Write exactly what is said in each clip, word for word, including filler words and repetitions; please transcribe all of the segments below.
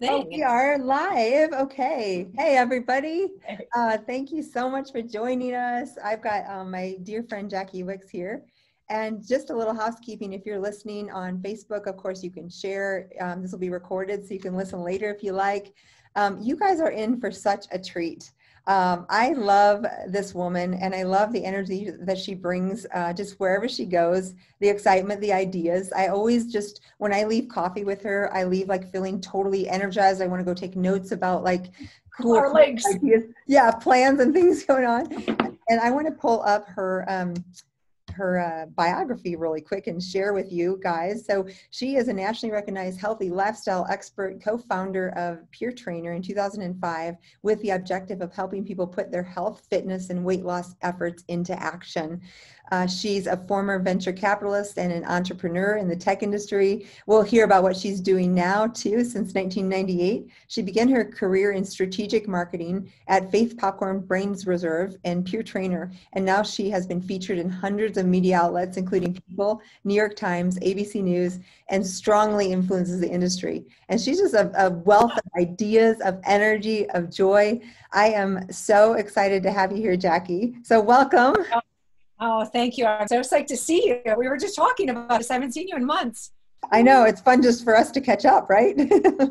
thing. Oh, we are live. Okay. Hey, everybody. Uh, thank you so much for joining us. I've got um, my dear friend Jackie Wicks here. And just a little housekeeping, if you're listening on Facebook, of course, you can share. Um, this will be recorded, so you can listen later if you like. Um, you guys are in for such a treat. Um, I love this woman, and I love the energy that she brings uh, just wherever she goes, the excitement, the ideas. I always just, when I leave coffee with her, I leave like feeling totally energized. I want to go take notes about like cool Our legs. ideas. Yeah, plans and things going on. And I want to pull up her, um, her uh, biography really quick and share with you guys. So she is a nationally recognized healthy lifestyle expert, co-founder of Peer Trainer in two thousand five, with the objective of helping people put their health, fitness, and weight loss efforts into action. Uh, she's a former venture capitalist and an entrepreneur in the tech industry. We'll hear about what she's doing now, too. Since nineteen ninety-eight, she began her career in strategic marketing at Faith Popcorn Brains Reserve and Peer Trainer, and now she has been featured in hundreds of media outlets, including People, New York Times, A B C News, and strongly influences the industry. And she's just a, a wealth of ideas, of energy, of joy. I am so excited to have you here, Jackie. So welcome. Oh. Oh, thank you. I'm so psyched to see you. We were just talking about this. I haven't seen you in months. I know. It's fun just for us to catch up, right?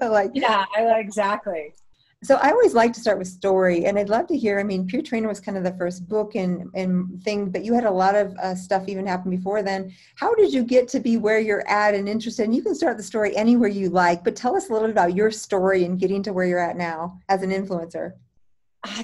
like Yeah, I, exactly. So I always like to start with story, and I'd love to hear, I mean, Peer Trainer was kind of the first book and, and thing, but you had a lot of uh, stuff even happen before then. How did you get to be where you're at and interested? And you can start the story anywhere you like, but tell us a little bit about your story and getting to where you're at now as an influencer.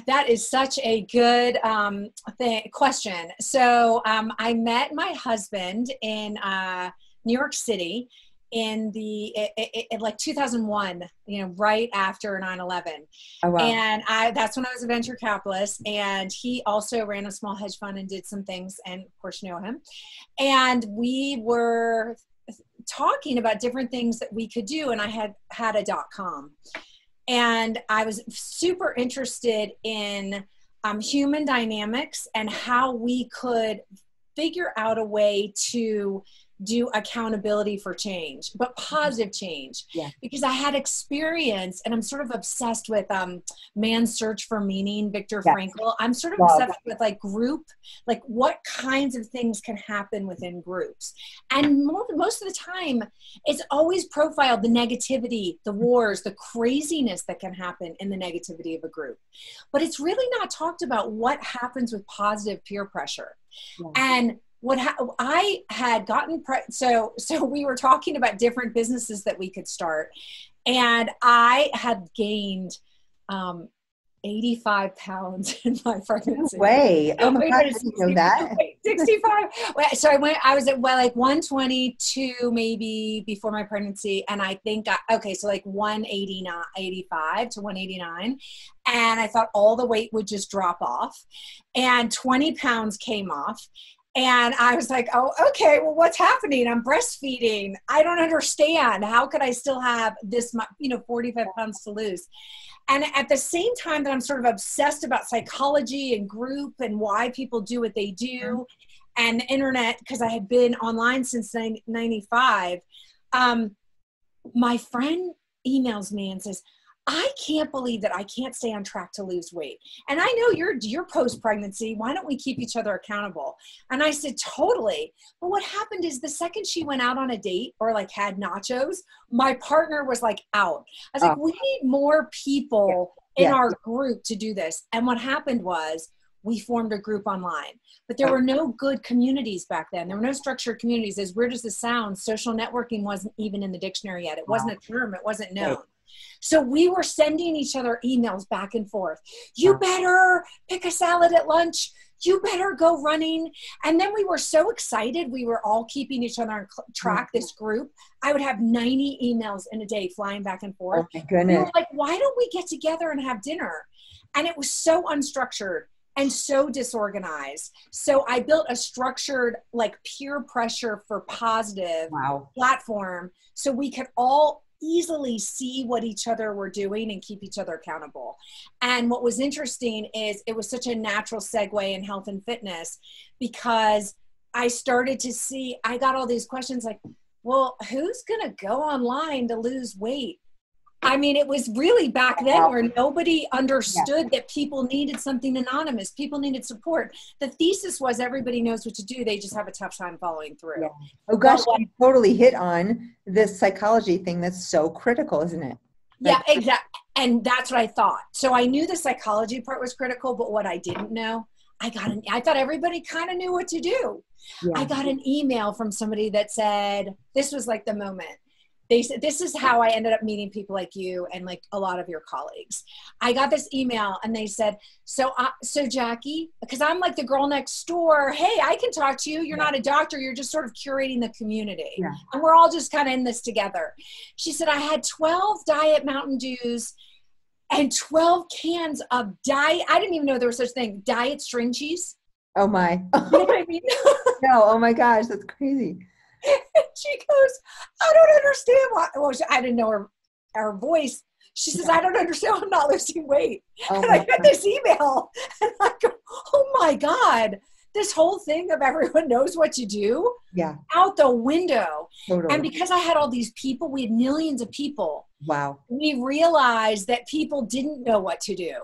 That is such a good um, thing, question. So um, I met my husband in uh, New York City in the it, it, it, like two thousand one, you know, right after nine eleven. Oh, wow. And I, that's when I was a venture capitalist. And he also ran a small hedge fund and did some things. And of course, you know him. And we were talking about different things that we could do. And I had had a dot com. And I was super interested in um, human dynamics and how we could figure out a way to do accountability for change, but positive change. Yeah. Because I had experience, and I'm sort of obsessed with um, Man's Search for Meaning, Viktor yes. Frankl. I'm sort of wow. obsessed with like group, like what kinds of things can happen within groups. And more, most of the time, it's always profiled the negativity, the wars, the craziness that can happen in the negativity of a group. But it's really not talked about what happens with positive peer pressure. Yeah. And What ha I had gotten, pre so, so we were talking about different businesses that we could start, and I had gained um, eighty-five pounds in my pregnancy. No way. Oh my God, I didn't know that. sixty-five. So I went, I was at well, like one twenty-two maybe before my pregnancy. And I think, I, okay, so like one eighty-nine, eighty-five to one eighty-nine. And I thought all the weight would just drop off, and twenty pounds came off. And I was like, oh, okay, well, what's happening? I'm breastfeeding. I don't understand. How could I still have this much, you know, forty-five pounds to lose? And at the same time that I'm sort of obsessed about psychology and group and why people do what they do and the internet, because I had been online since ninety-five, um, my friend emails me and says, I can't believe that I can't stay on track to lose weight. And I know you're, you're post-pregnancy. Why don't we keep each other accountable? And I said, totally. But what happened is the second she went out on a date or like had nachos, my partner was like out. I was oh. like, we need more people yeah. in yeah. our group to do this. And what happened was we formed a group online, but there were no good communities back then. There were no structured communities. As weird as this sounds, social networking wasn't even in the dictionary yet. It wasn't a term. It wasn't known. Right. So we were sending each other emails back and forth. You better pick a salad at lunch. You better go running. And then we were so excited. We were all keeping each other on track, this group. I would have ninety emails in a day flying back and forth. Oh my goodness. We were like, why don't we get together and have dinner? And it was so unstructured and so disorganized. So I built a structured, like peer pressure for positive wow. platform so we could all easily see what each other were doing and keep each other accountable. And what was interesting is it was such a natural segue in health and fitness, because I started to see, I got all these questions like, well, who's going to go online to lose weight? I mean, it was really back then where nobody understood that people needed something anonymous. People needed support. The thesis was everybody knows what to do. They just have a tough time following through. Yeah. Oh gosh, but, you totally hit on this psychology thing that's so critical, isn't it? Like, yeah, exactly. And that's what I thought. So I knew the psychology part was critical, but what I didn't know, I got an, I thought everybody kind of knew what to do. Yeah. I got an email from somebody that said, this was like the moment. They said, this is how I ended up meeting people like you and like a lot of your colleagues. I got this email and they said, so, uh, so Jackie, because I'm like the girl next door. Hey, I can talk to you. You're yeah. not a doctor. You're just sort of curating the community. Yeah. And we're all just kind of in this together. She said, I had twelve Diet Mountain Dews and twelve cans of diet. I didn't even know there was such a thing. Diet string cheese. Oh my. You know what I mean? No. Oh my gosh. That's crazy. And she goes, I don't understand why. Well, she, I didn't know her, her voice. She says, I don't understand. I'm not losing weight. Oh and I got God. This email. And I go, oh my God, this whole thing of everyone knows what you do yeah. out the window. Totally. And because I had all these people, we had millions of people. Wow. We realized that people didn't know what to do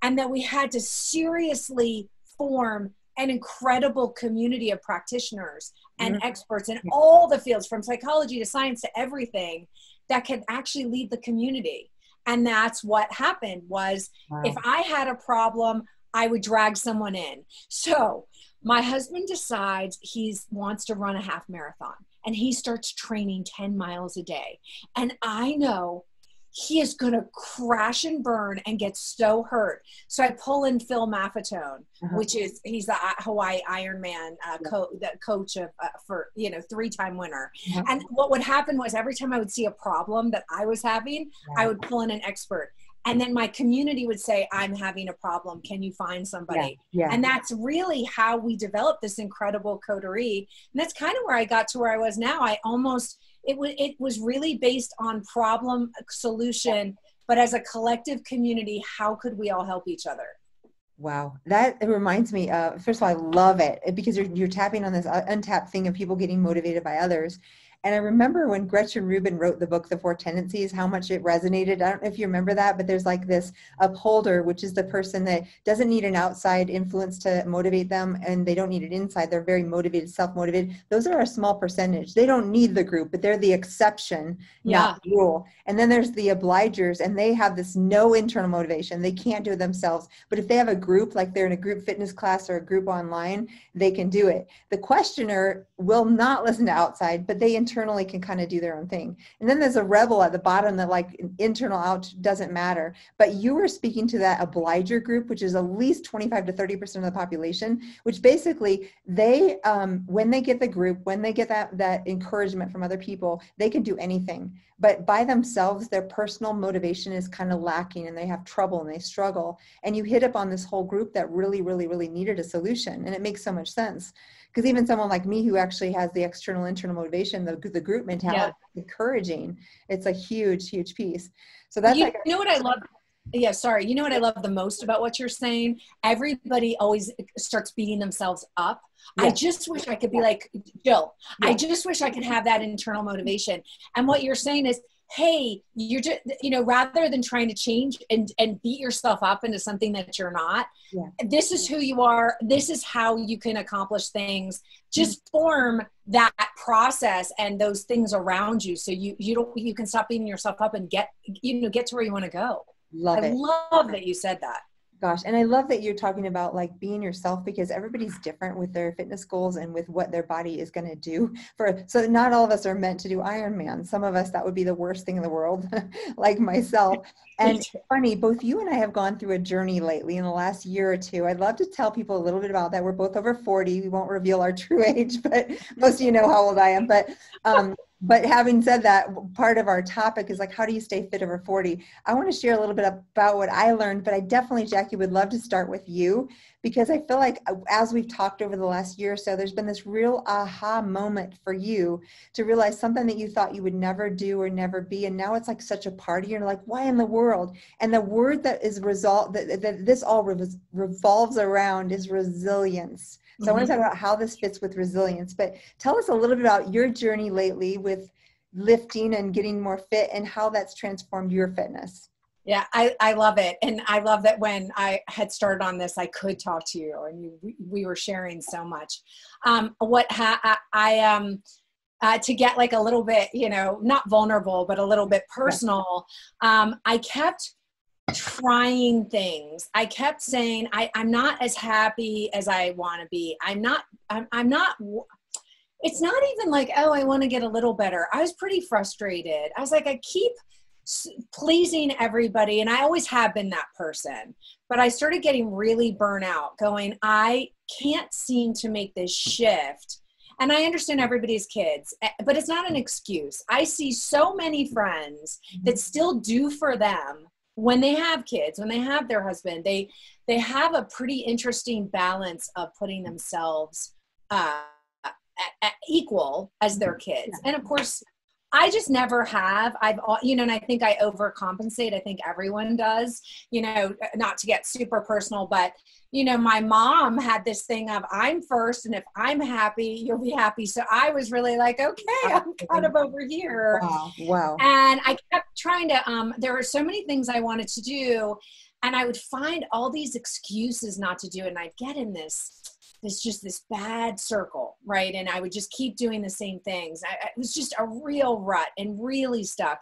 and that we had to seriously form an incredible community of practitioners and mm-hmm. experts in yeah. all the fields, from psychology to science to everything, that can actually lead the community. And that's what happened was wow. if I had a problem, I would drag someone in. So my husband decides he wants to run a half marathon and he starts training ten miles a day. And I know he is going to crash and burn and get so hurt. So I pull in Phil Maffetone, uh-huh. which is, he's the Hawaii Ironman uh, yeah. co the coach of, uh, for, you know, three-time winner. Yeah. And what would happen was every time I would see a problem that I was having, yeah. I would pull in an expert. And then my community would say, I'm having a problem. Can you find somebody? Yeah. Yeah. And that's really how we developed this incredible coterie. And that's kind of where I got to where I was now. I almost... It was, it was really based on problem solution, but as a collective community, how could we all help each other? Wow. That it reminds me, uh, first of all, I love it because you're, you're tapping on this untapped thing of people getting motivated by others. And I remember when Gretchen Rubin wrote the book, The Four Tendencies, how much it resonated. I don't know if you remember that, but there's like this upholder, which is the person that doesn't need an outside influence to motivate them, and they don't need it inside. They're very motivated, self-motivated. Those are a small percentage. They don't need the group, but they're the exception, yeah. not the rule. And then there's the obligers, and they have this no internal motivation. They can't do it themselves. But if they have a group, like they're in a group fitness class or a group online, they can do it. The questioner will not listen to outside, but they internally can kind of do their own thing. And then there's a rebel at the bottom that like internal out doesn't matter. But you were speaking to that obliger group, which is at least twenty-five to thirty percent of the population, which basically they, um, when they get the group, when they get that, that encouragement from other people, they can do anything. But by themselves, their personal motivation is kind of lacking and they have trouble and they struggle. And you hit up on this whole group that really, really, really needed a solution. And it makes so much sense. Because even someone like me who actually has the external, internal motivation, the, the group mentality, yeah. encouraging, it's a huge, huge piece. So that's you, like you know what I love? Yeah, sorry. You know what I love the most about what you're saying? Everybody always starts beating themselves up. Yeah. I just wish I could be like, Jill, yeah. I just wish I could have that internal motivation. And what you're saying is, hey, you're just, you know, rather than trying to change and, and beat yourself up into something that you're not, yeah. this is who you are. This is how you can accomplish things. Just form that process and those things around you. So you, you don't, you can stop beating yourself up and get, you know, get to where you want to go. Love I it. love that you said that. Gosh. And I love that you're talking about like being yourself, because everybody's different with their fitness goals and with what their body is going to do for. So not all of us are meant to do Ironman. Some of us, that would be the worst thing in the world, like myself. And it's funny, both you and I have gone through a journey lately in the last year or two. I'd love to tell people a little bit about that. We're both over forty. We won't reveal our true age, but most of you know how old I am, but, um, But having said that, part of our topic is like, how do you stay fit over forty? I want to share a little bit about what I learned, but I definitely, Jackie, would love to start with you, because I feel like as we've talked over the last year or so, there's been this real aha moment for you to realize something that you thought you would never do or never be. And now it's like such a part of you. You're like, why in the world? And the word that is result that, that this all revolves around is resilience. So I want to talk about how this fits with resilience, but tell us a little bit about your journey lately with lifting and getting more fit and how that's transformed your fitness. Yeah, I, I love it. And I love that when I had started on this, I could talk to you and you, we were sharing so much. Um, what ha I, I um, uh, to get like a little bit, you know, not vulnerable, but a little bit personal. Um, I kept trying things. I kept saying, I, I'm not as happy as I want to be. I'm not, I'm, I'm not, it's not even like, oh, I want to get a little better. I was pretty frustrated. I was like, I keep pleasing everybody, and I always have been that person, but I started getting really burnt out going, I can't seem to make this shift. And I understand everybody's kids, but it's not an excuse. I see so many friends that still do for them when they have kids, when they have their husband. They they have a pretty interesting balance of putting themselves uh, at, at equal as their kids. And of course, I just never have. I've, you know, and I think I overcompensate. I think everyone does, you know, not to get super personal, but, you know, my mom had this thing of I'm first, and if I'm happy, you'll be happy. So I was really like, okay, I'm kind of over here. Wow. Wow. And I kept trying to, um, there were so many things I wanted to do, and I would find all these excuses not to do it. And I'd get in this, It's just this bad circle, right? And I would just keep doing the same things. I, it was just a real rut and really stuck,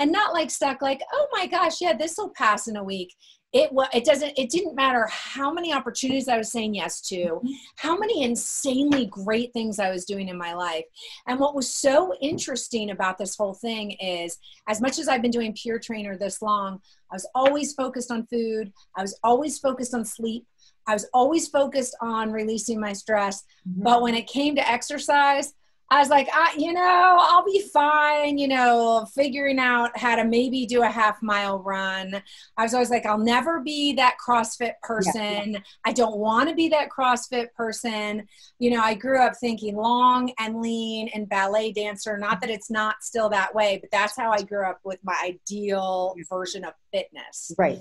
and not like stuck like, oh my gosh, yeah, this will pass in a week. It was, it doesn't, it didn't matter how many opportunities I was saying yes to, how many insanely great things I was doing in my life. And what was so interesting about this whole thing is, as much as I've been doing Peer Trainer this long, I was always focused on food. I was always focused on sleep. I was always focused on releasing my stress. Mm-hmm. But when it came to exercise, I was like, I, you know, I'll be fine, you know, figuring out how to maybe do a half mile run. I was always like, I'll never be that CrossFit person. Yeah. I don't want to be that CrossFit person. You know, I grew up thinking long and lean and ballet dancer. Not that it's not still that way, but that's how I grew up with my ideal version of fitness. Right.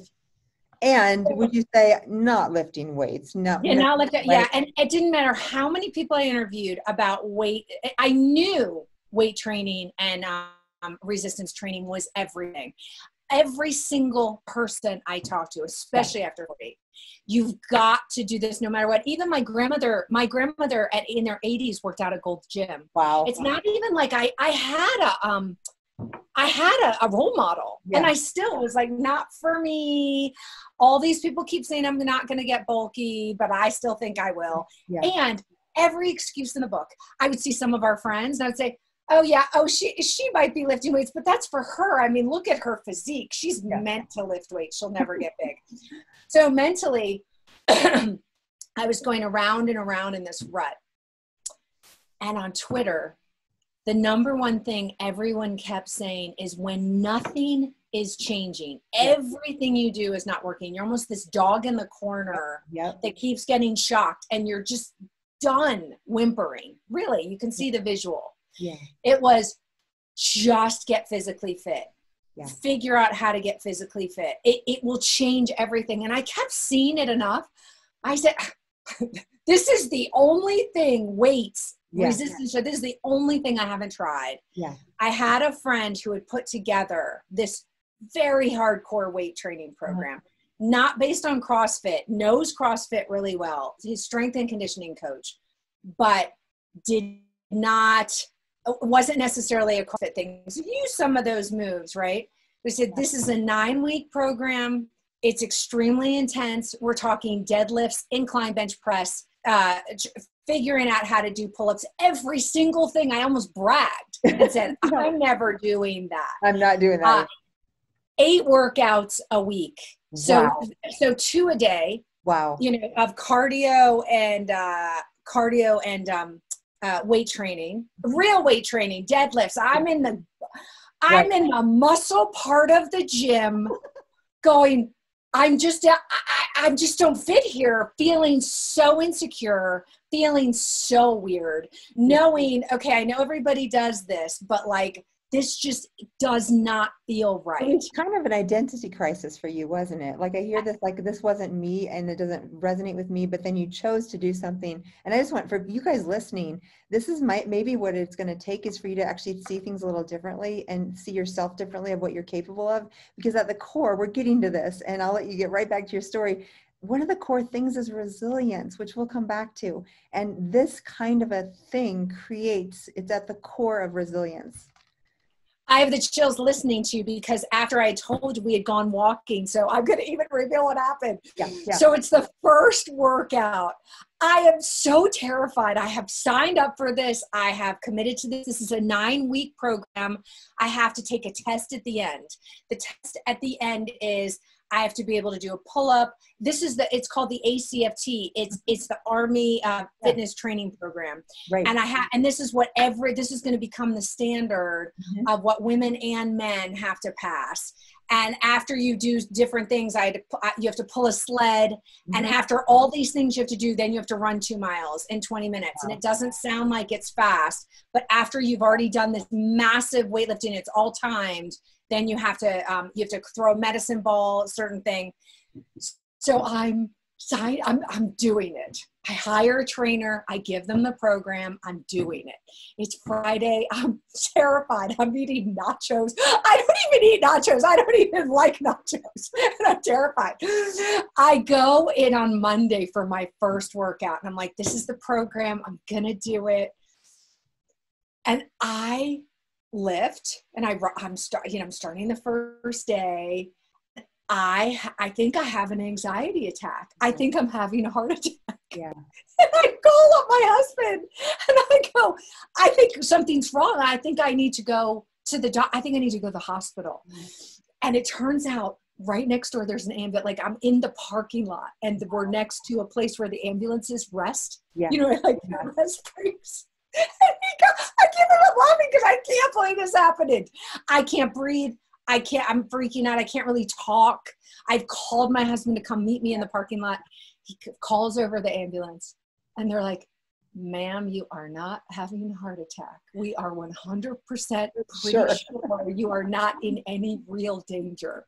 And would you say not lifting weights? No. Yeah, not lifting, yeah. And it didn't matter how many people I interviewed about weight. I knew weight training and um, resistance training was everything. Every single person I talked to, especially after forty, you've got to do this no matter what. Even my grandmother, my grandmother at, in their eighties worked out at Gold's Gym. Wow. It's not even like I, I had a... Um, I had a, a role model, yeah. And I still was like, not for me. All these people keep saying I'm not going to get bulky, but I still think I will. Yeah. And every excuse in the book, I would see some of our friends and I would say, oh yeah, oh, she, she might be lifting weights, but that's for her. I mean, look at her physique. She's yeah. meant to lift weights. She'll never get big. So mentally, I was going around and around in this rut. And on Twitter, the number one thing everyone kept saying is, when nothing is changing, everything you do is not working. You're almost this dog in the corner yep. that keeps getting shocked, and you're just done whimpering. Really, you can see the visual. Yeah. It was just get physically fit. Yeah. Figure out how to get physically fit. It, it will change everything. And I kept seeing it enough. I said, this is the only thing, weights, yeah. resistance. So this is the only thing I haven't tried. Yeah. I had a friend who had put together this very hardcore weight training program, mm-hmm. not based on CrossFit, knows CrossFit really well. His strength and conditioning coach, but did not, wasn't necessarily a CrossFit thing. So use some of those moves, right? We said, this is a nine week program. It's extremely intense. We're talking deadlifts, incline bench press, uh, figuring out how to do pull-ups, every single thing. I almost bragged and said, I'm never doing that. I'm not doing that. Uh, eight workouts a week. So, wow. so two a day. Wow. You know, of cardio and uh, cardio and um, uh, weight training, real weight training, deadlifts. I'm in the, I'm right. in the muscle part of the gym, going, I'm just, I, I just don't fit here, feeling so insecure, feeling so weird, knowing, okay, I know everybody does this, but like, this just does not feel right. It's kind of an identity crisis for you, wasn't it? Like I hear this, like this wasn't me and it doesn't resonate with me, but then you chose to do something. And I just want for you guys listening, this is my, maybe what it's going to take is for you to actually see things a little differently and see yourself differently of what you're capable of, because at the core, we're getting to this, and I'll let you get right back to your story. One of the core things is resilience, which we'll come back to. And this kind of a thing creates, it's at the core of resilience. I have the chills listening to you, because after I told you we had gone walking, so I'm going to even reveal what happened. Yeah, yeah. So it's the first workout. I am so terrified. I have signed up for this. I have committed to this. This is a nine-week program. I have to take a test at the end. The test at the end is I have to be able to do a pull-up. This is the, it's called the A C F T. It's, it's the Army uh, fitness training program. Right. And I ha and this is what every, this is going to become the standard mm-hmm. of what women and men have to pass. And after you do different things, I had to, I, you have to pull a sled. Mm-hmm. And after all these things you have to do, then you have to run two miles in twenty minutes. Wow. And it doesn't sound like it's fast, but after you've already done this massive weightlifting, it's all timed. Then you have to, um, you have to throw a medicine ball, a certain thing. So I'm, I'm, I'm doing it. I hire a trainer. I give them the program. I'm doing it. It's Friday. I'm terrified. I'm eating nachos. I don't even eat nachos. I don't even like nachos. And I'm terrified. I go in on Monday for my first workout. And I'm like, this is the program. I'm going to do it. And I lift and I, I'm start, you know, I'm starting the first day. I, I think I have an anxiety attack. I think I'm having a heart attack. Yeah. And I call up my husband and I go, I think something's wrong. I think I need to go to the doc. I think I need to go to the hospital. And it turns out right next door, there's an ambulance. Like I'm in the parking lot and we're next to a place where the ambulances rest, yeah. you know, like yeah. rest breaks. And he goes, I can't even laughing because I can't believe this happened. I can't breathe. I can't, I'm freaking out. I can't really talk. I've called my husband to come meet me in the parking lot. He calls over the ambulance and they're like, ma'am, you are not having a heart attack. We are one hundred percent pretty sure. sure you are not in any real danger.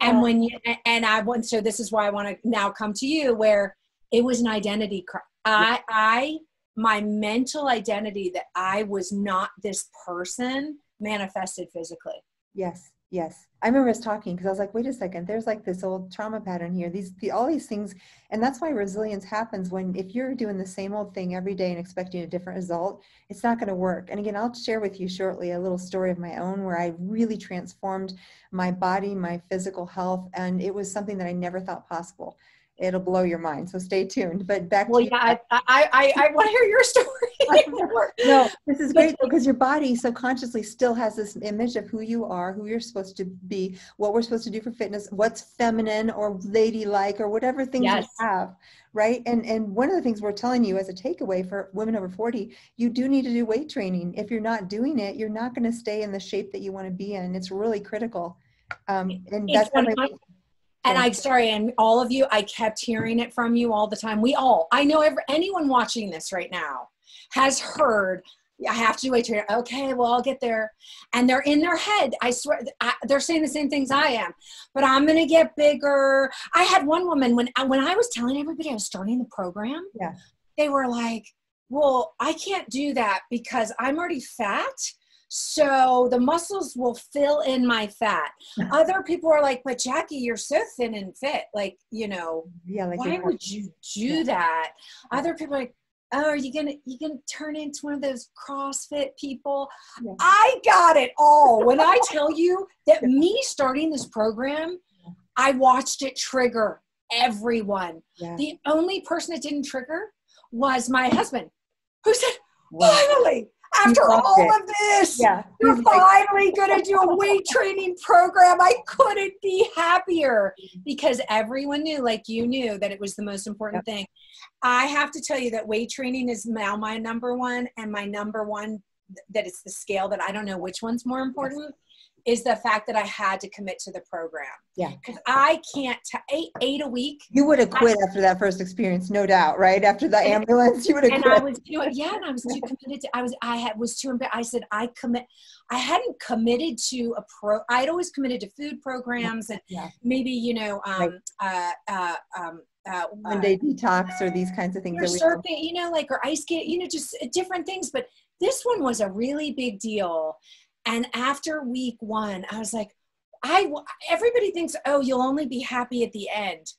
And um, when you, and I want, so this is why I want to now come to you where it was an identity crisis. I, I, my mental identity that I was not this person manifested physically. Yes. Yes. I remember us talking because I was like, wait a second, there's like this old trauma pattern here. These, the, all these things. And that's why resilience happens when, if you're doing the same old thing every day and expecting a different result, it's not going to work. And again, I'll share with you shortly a little story of my own where I really transformed my body, my physical health. And it was something that I never thought possible. It'll blow your mind. So stay tuned. But back well, to yeah, I, I, I want to hear your story. No, this is great because your body subconsciously still has this image of who you are, who you're supposed to be, what we're supposed to do for fitness, what's feminine or ladylike or whatever things yes. you have. Right. And, and one of the things we're telling you as a takeaway for women over forty, you do need to do weight training. If you're not doing it, you're not going to stay in the shape that you want to be in. It's really critical. Um, and it's that's what And I, sorry, and all of you, I kept hearing it from you all the time. We all, I know every, anyone watching this right now has heard, I have to do weight training. Okay, well, I'll get there. And they're in their head. I swear, I, they're saying the same things I am. But I'm going to get bigger. I had one woman, when, when I was telling everybody I was starting the program, yeah. they were like, well, I can't do that because I'm already fat. So the muscles will fill in my fat. Other people are like, but Jackie, you're so thin and fit. Like, you know, yeah, like why would you do yeah. that? Other people are like, oh, are you gonna, you gonna turn into one of those CrossFit people? Yeah. I got it all. When I tell you that me starting this program, I watched it trigger everyone. Yeah. The only person that didn't trigger was my husband, who said, wow. finally, after all it. of this, yeah. you're finally going to do a weight training program. I couldn't be happier because everyone knew, like you knew, that it was the most important yep. thing. I have to tell you that weight training is now my number one, and my number one, that it's the scale that I don't know which one's more important. Yes. is the fact that I had to commit to the program. Yeah. Because I can't, t eight, eight a week. You would have quit I, after that first experience, no doubt, right? After the and, ambulance, you would have and quit. I was doing, yeah, and I was too committed to, I was, I had, was too, I said, I commit, I hadn't committed to a pro, I'd always committed to food programs and yeah. maybe, you know, um, right. uh, uh, um, Uh, one day uh, detox or these kinds of things. Or surfing, you know, like, or ice skate, you know, just different things. But this one was a really big deal. And after week one, I was like, I, everybody thinks, oh, you'll only be happy at the end.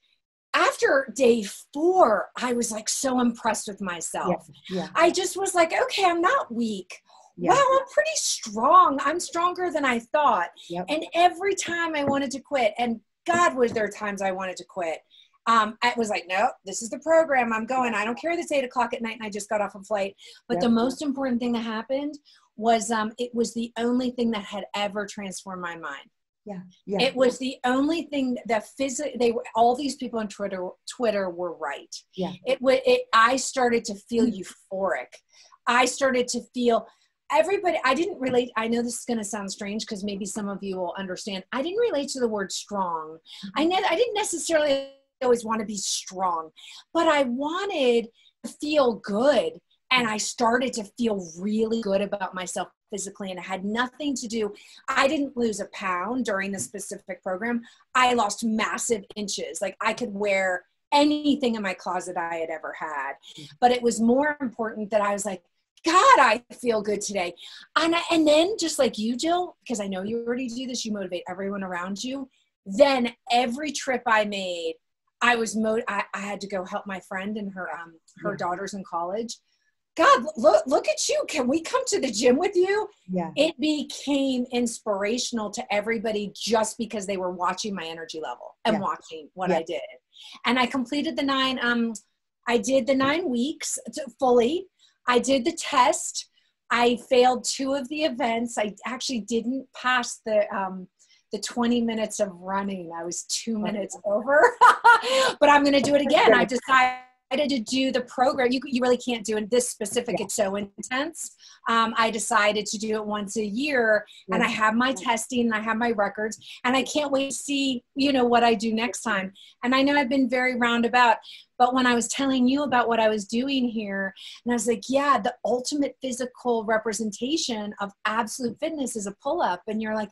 After day four, I was like so impressed with myself. Yeah, yeah. I just was like, okay, I'm not weak. Yeah. Wow, I'm pretty strong. I'm stronger than I thought. Yep. And every time I wanted to quit, and God, was there times I wanted to quit. Um, I was like, no, this is the program. I'm going. I don't care that it's eight o'clock at night and I just got off a flight. But yep. the most important thing that happened was um, it was the only thing that had ever transformed my mind. Yeah. yeah. It was the only thing that physically, they were, all these people on Twitter, Twitter were right. Yeah. It would, it, I started to feel euphoric. I started to feel everybody. I didn't relate. I know this is going to sound strange because maybe some of you will understand. I didn't relate to the word strong. I know I didn't necessarily always want to be strong, but I wanted to feel good. And I started to feel really good about myself physically. And it had nothing to do. I didn't lose a pound during the specific program. I lost massive inches. Like I could wear anything in my closet I had ever had, but it was more important that I was like, God, I feel good today. And, I, and then just like you, Jill, because I know you already do this, you motivate everyone around you. Then every trip I made, I was, mo I, I had to go help my friend and her, um, her yeah. daughter's in college. God, look, look at you. Can we come to the gym with you? Yeah. It became inspirational to everybody just because they were watching my energy level and yeah. watching what yeah. I did. And I completed the nine, um, I did the nine weeks fully. I did the test. I failed two of the events. I actually didn't pass the, um, the twenty minutes of running. I was two minutes over, but I'm going to do it again. I decided to do the program. You, you really can't do it this specific. Yeah. It's so intense. Um, I decided to do it once a year yeah. and I have my testing and I have my records and I can't wait to see, you know, what I do next time. And I know I've been very roundabout, but when I was telling you about what I was doing here and I was like, yeah, the ultimate physical representation of absolute fitness is a pull-up. And you're like,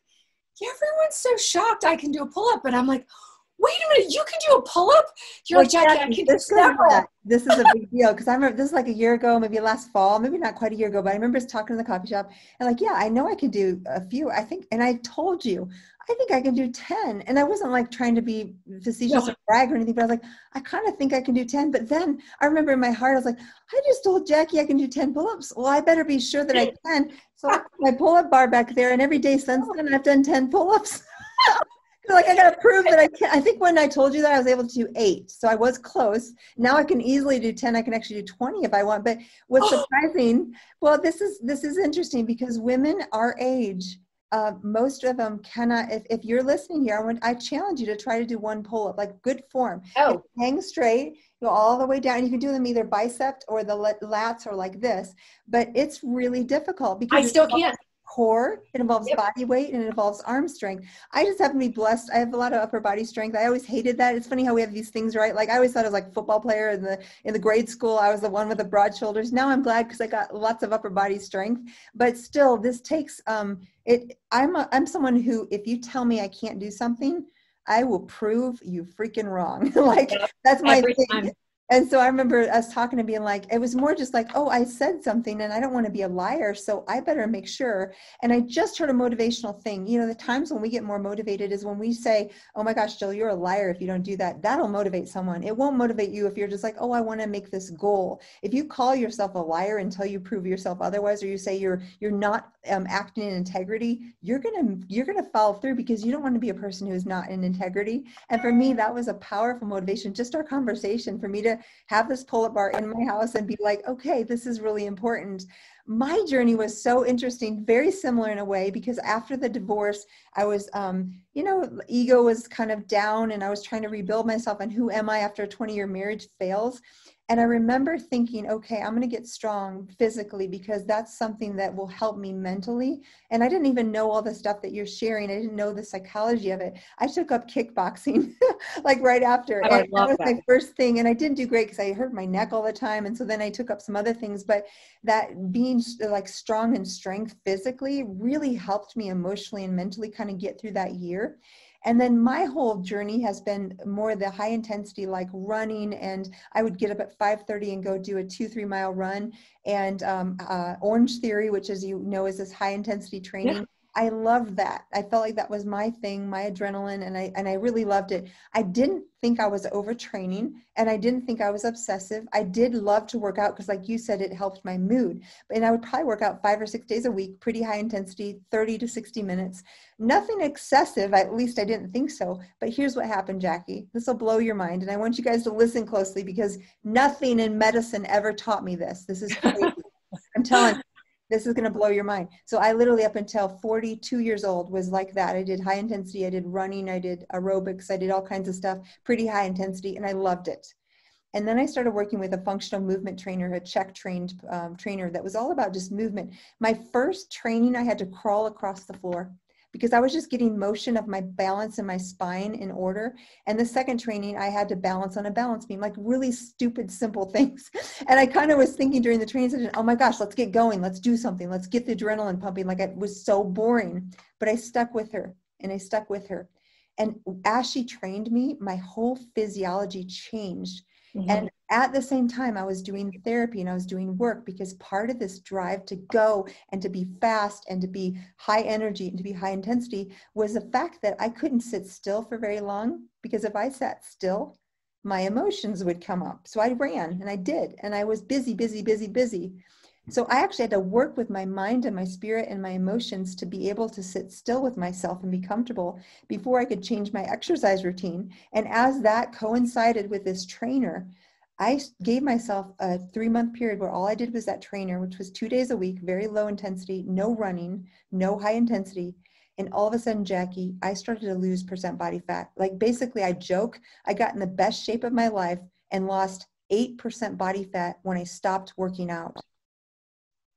yeah, everyone's so shocked I can do a pull-up, but I'm like, wait a minute, you can do a pull-up? You're well, like, Jackie, Jackie, I can do several. This is a big deal, because I remember this is like a year ago, maybe last fall, maybe not quite a year ago, but I remember us talking in the coffee shop, and like, yeah, I know I can do a few, I think, and I told you, I think I can do ten, and I wasn't like trying to be facetious no. or brag or anything, but I was like, I kind of think I can do ten, but then I remember in my heart, I was like, I just told Jackie I can do ten pull-ups, well, I better be sure that I can, so I put my pull-up bar back there, and every day since then, I've done ten pull-ups. Like I gotta prove that I can. I think when I told you that I was able to do eight, so I was close. Now I can easily do ten. I can actually do twenty if I want. But what's surprising? Well, this is this is interesting because women our age, uh, most of them cannot. If if you're listening here, I want I challenge you to try to do one pull up, like good form. Oh, you hang straight, go all the way down. And you can do them either bicep or the lats or like this. But it's really difficult because I still can't. Core, it involves yep. body weight and it involves arm strength. I just happen to be blessed. I have a lot of upper body strength. I always hated that. It's funny how we have these things, right? Like I always thought I was like a football player in the in the grade school. I was the one with the broad shoulders. Now I'm glad because I got lots of upper body strength. But still, this takes um it. I'm a, I'm someone who if you tell me I can't do something, I will prove you freaking wrong. Like yep. that's my Every thing. Time. And so I remember us talking and being like, it was more just like, oh, I said something and I don't want to be a liar, so I better make sure. And I just heard a motivational thing. You know, the times when we get more motivated is when we say, oh my gosh, Jill, you're a liar if you don't do that. That'll motivate someone. It won't motivate you if you're just like, oh, I want to make this goal. If you call yourself a liar until you prove yourself otherwise, or you say you're you're not um, acting in integrity, you're gonna you're gonna follow through because you don't want to be a person who is not in integrity. And for me, that was a powerful motivation. Just our conversation for me to have this pull-up bar in my house and be like, okay, this is really important. My journey was so interesting, very similar in a way, because after the divorce, I was, um, you know, ego was kind of down and I was trying to rebuild myself and who am I after a twenty year marriage fails. And I remember thinking, okay, I'm going to get strong physically because that's something that will help me mentally. And I didn't even know all the stuff that you're sharing. I didn't know the psychology of it. I took up kickboxing like right after. And that was my first thing. And I didn't do great because I hurt my neck all the time. And so then I took up some other things, but that being like strong and strength physically really helped me emotionally and mentally kind of get through that year. And then my whole journey has been more the high intensity, like running. And I would get up at five thirty and go do a two, three mile run. And um, uh, Orange Theory, which as you know, is this high intensity training. Yeah. I loved that. I felt like that was my thing, my adrenaline. And I, and I really loved it. I didn't think I was overtraining and I didn't think I was obsessive. I did love to work out because like you said, it helped my mood. And I would probably work out five or six days a week, pretty high intensity, thirty to sixty minutes, nothing excessive. At least I didn't think so, but here's what happened, Jackie, this will blow your mind. And I want you guys to listen closely because nothing in medicine ever taught me this. This is crazy. I'm telling you. This is going to blow your mind. So I literally up until forty-two years old was like that. I did high intensity. I did running. I did aerobics. I did all kinds of stuff, pretty high intensity. And I loved it. And then I started working with a functional movement trainer, a Czech trained um, trainer that was all about just movement. My first training, I had to crawl across the floor because I was just getting motion of my balance and my spine in order. And the second training, I had to balance on a balance beam, like really stupid, simple things. And I kind of was thinking during the training session, oh my gosh, let's get going. Let's do something. Let's get the adrenaline pumping. Like it was so boring, but I stuck with her and I stuck with her. And as she trained me, my whole physiology changed. Mm-hmm. And at the same time, I was doing therapy and I was doing work because part of this drive to go and to be fast and to be high energy and to be high intensity was the fact that I couldn't sit still for very long because if I sat still, my emotions would come up. So I ran and I did, and I was busy, busy, busy, busy. So I actually had to work with my mind and my spirit and my emotions to be able to sit still with myself and be comfortable before I could change my exercise routine. And as that coincided with this trainer, I gave myself a three month period where all I did was that trainer, which was two days a week, very low intensity, no running, no high intensity. And all of a sudden, Jackie, I started to lose percent body fat. Like basically I joke, I got in the best shape of my life and lost eight percent body fat when I stopped working out.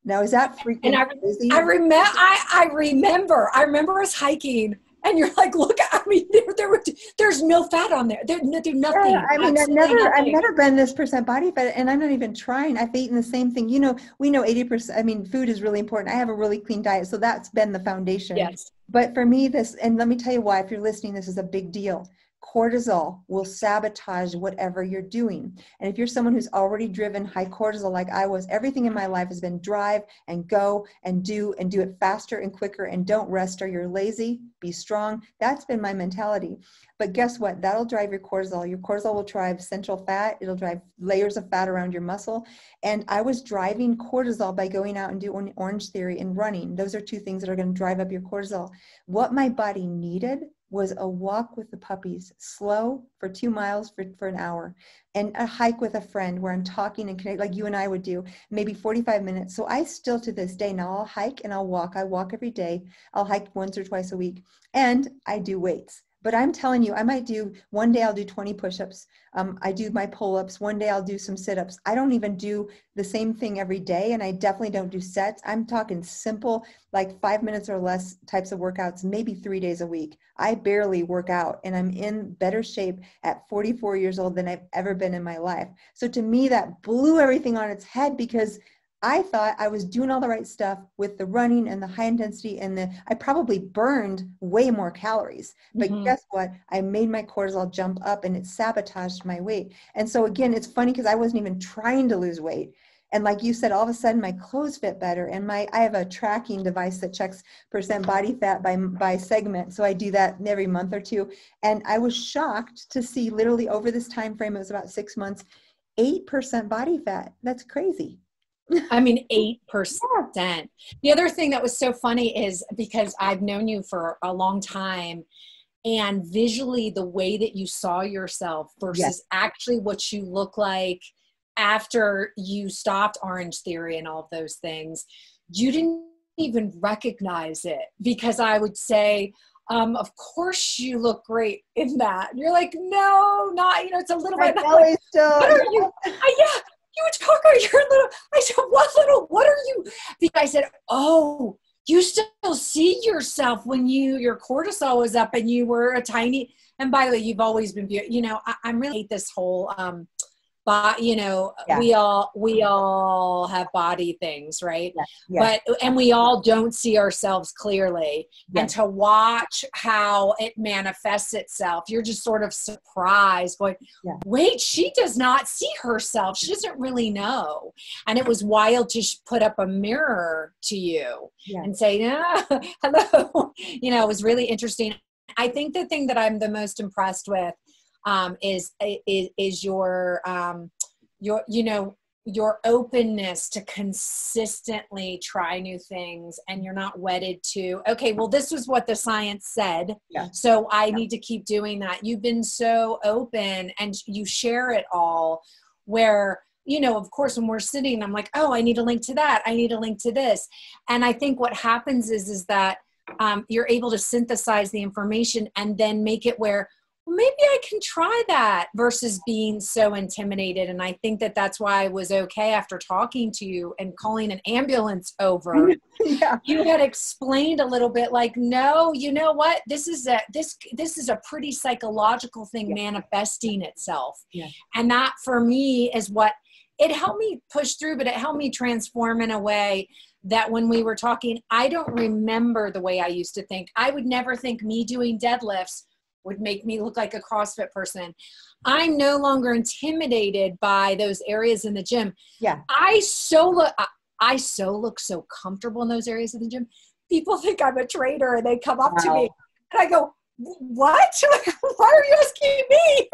Now, is that freaking I, crazy? I, rem- I, I remember, I remember us hiking and you're like, look, I mean, there, there were, there's no fat on there. There's no, there, nothing. Yeah, I mean, I've never, nothing. I've never been this percent body fat and I'm not even trying. I've eaten the same thing. You know, we know eighty percent, I mean, food is really important. I have a really clean diet. So that's been the foundation. Yes. But for me, this, and let me tell you why, if you're listening, this is a big deal. Cortisol will sabotage whatever you're doing. And if you're someone who's already driven high cortisol, like I was, everything in my life has been drive and go and do and do it faster and quicker and don't rest or you're lazy, be strong. That's been my mentality. But guess what? That'll drive your cortisol. Your cortisol will drive central fat. It'll drive layers of fat around your muscle. And I was driving cortisol by going out and doing Orange Theory and running. Those are two things that are going to drive up your cortisol. What my body needed was a walk with the puppies, slow for two miles for, for an hour, and a hike with a friend where I'm talking and connect like you and I would do, maybe forty-five minutes. So I still to this day, now I'll hike and I'll walk. I walk every day. I'll hike once or twice a week and I do weights. But I'm telling you, I might do, one day I'll do twenty push-ups. Um, I do my pull-ups. One day I'll do some sit-ups. I don't even do the same thing every day. And I definitely don't do sets. I'm talking simple, like five minutes or less types of workouts, maybe three days a week. I barely work out and I'm in better shape at forty-four years old than I've ever been in my life. So to me, that blew everything on its head because I thought I was doing all the right stuff with the running and the high intensity and the, I probably burned way more calories, but mm-hmm. guess what? I made my cortisol jump up and it sabotaged my weight. And so again, it's funny because I wasn't even trying to lose weight. And like you said, all of a sudden my clothes fit better. And my, I have a tracking device that checks percent body fat by, by segment. So I do that every month or two. And I was shocked to see literally over this time frame, it was about six months, eight percent body fat. That's crazy. I mean, eight percent. Yeah. The other thing that was so funny is because I've known you for a long time and visually the way that you saw yourself versus yes. actually what you look like after you stopped Orange Theory and all of those things, you didn't even recognize it because I would say, um, of course you look great in that. And you're like, no, not, you know, it's a little bit. Like, what are you? I, yeah, you would talk about your little, I said, what little, what are you? Because I said, oh, you still see yourself when you, your cortisol was up and you were a tiny, and by the way, you've always been beautiful. You know, I, I really hate this whole, um, but you know, yeah. we all, we all have body things, right? Yeah. Yeah. But, and we all don't see ourselves clearly, yeah. and to watch how it manifests itself, you're just sort of surprised going, yeah. wait, she does not see herself. She doesn't really know. And it was wild to put up a mirror to you yeah. and say, yeah, hello. You know, it was really interesting. I think the thing that I'm the most impressed with Um, is, is, is your, um, your, you know, your openness to consistently try new things, and you're not wedded to, okay, well, this is what the science said. Yeah. So I yeah. need to keep doing that. You've been so open and you share it all where, you know, of course, when we're sitting, I'm like, oh, I need a link to that. I need a link to this. And I think what happens is, is that um, you're able to synthesize the information and then make it where, maybe I can try that, versus being so intimidated. And I think that that's why I was okay after talking to you and calling an ambulance over. yeah. You had explained a little bit like, no, you know what? This is a, this, this is a pretty psychological thing yeah. manifesting itself. Yeah. And that for me is what, it helped me push through, but it helped me transform in a way that when we were talking, I don't remember the way I used to think. I would never think me doing deadlifts would make me look like a CrossFit person. I'm no longer intimidated by those areas in the gym. Yeah. I so look, I so look so comfortable in those areas of the gym. People think I'm a traitor and they come up wow. to me and I go, what? Why are you asking me?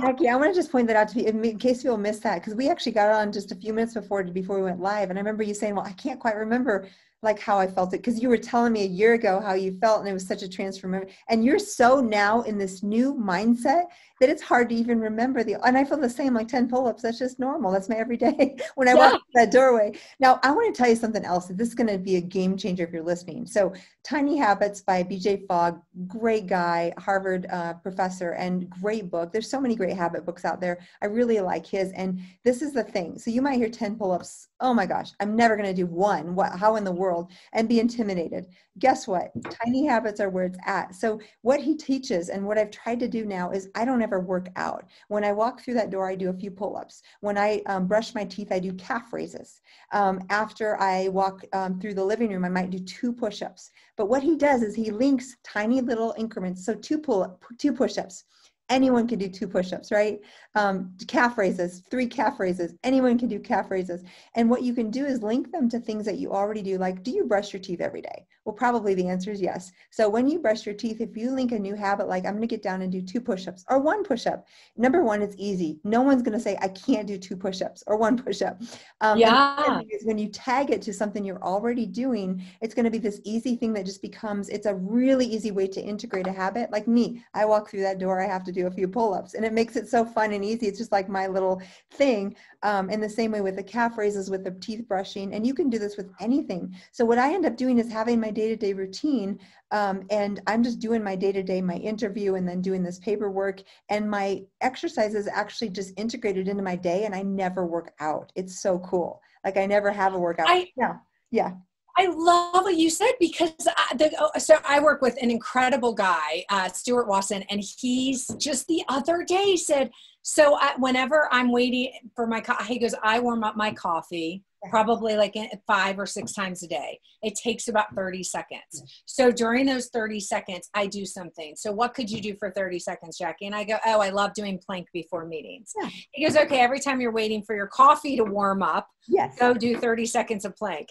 Jackie, I want to just point that out to you in case people missed that, because we actually got on just a few minutes before, before we went live. And I remember you saying, well, I can't quite remember like how I felt it, because you were telling me a year ago how you felt, and it was such a transformation. And you're so now in this new mindset that it's hard to even remember the, and I feel the same, like ten pull-ups. That's just normal. That's my everyday when I yeah. walk through that doorway. Now I want to tell you something else. This is going to be a game changer if you're listening. So Tiny Habits by B J Fogg, great guy, Harvard uh, professor, and great book. There's so many great habit books out there. I really like his. And this is the thing. So you might hear ten pull-ups. Oh my gosh, I'm never going to do one. What, how in the world? And be intimidated. Guess what? Tiny habits are where it's at. So what he teaches and what I've tried to do now is I don't ever work out. When I walk through that door, I do a few pull-ups. When I um, brush my teeth, I do calf raises. Um, after I walk um, through the living room, I might do two push-ups. But what he does is he links tiny little increments. So two pull-up, two push-ups. Anyone can do two push-ups, right? Um, calf raises, three calf raises. Anyone can do calf raises. And what you can do is link them to things that you already do. Like, do you brush your teeth every day? Well, probably the answer is yes. So when you brush your teeth, if you link a new habit, like I'm going to get down and do two push-ups or one push-up. Number one, it's easy. No one's going to say, I can't do two push-ups or one push-up. Um, yeah. When you tag it to something you're already doing, it's going to be this easy thing that just becomes, it's a really easy way to integrate a habit. Like me, I walk through that door, I have to do a few pull-ups, and it makes it so fun and easy. It's just like my little thing. Um, and the same way with the calf raises, with the teeth brushing, and you can do this with anything. So what I end up doing is having my day-to-day routine, um, and I'm just doing my day-to-day, my interview, and then doing this paperwork, and my exercise is actually just integrated into my day, and I never work out. It's so cool. Like I never have a workout. I, yeah. Yeah. I love what you said, because I, the, so I work with an incredible guy, uh, Stuart Wasson, and he's just the other day said, so I, whenever I'm waiting for my coffee, he goes, I warm up my coffee probably like five or six times a day. It takes about thirty seconds. So during those thirty seconds, I do something. So what could you do for thirty seconds, Jackie? And I go, oh, I love doing plank before meetings. Yeah. He goes, okay, every time you're waiting for your coffee to warm up, yes. go do thirty seconds of plank.